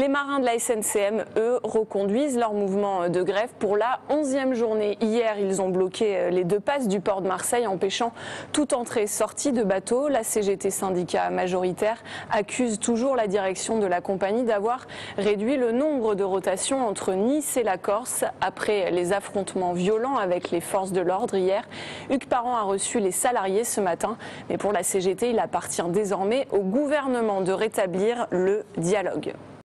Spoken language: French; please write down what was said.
Les marins de la SNCM, eux, reconduisent leur mouvement de grève pour la 11e journée. Hier, ils ont bloqué les deux passes du port de Marseille, empêchant toute entrée-sortie de bateaux. La CGT, syndicat majoritaire, accuse toujours la direction de la compagnie d'avoir réduit le nombre de rotations entre Nice et la Corse après les affrontements violents avec les forces de l'ordre hier. Huc Parent a reçu les salariés ce matin, mais pour la CGT, il appartient désormais au gouvernement de rétablir le dialogue.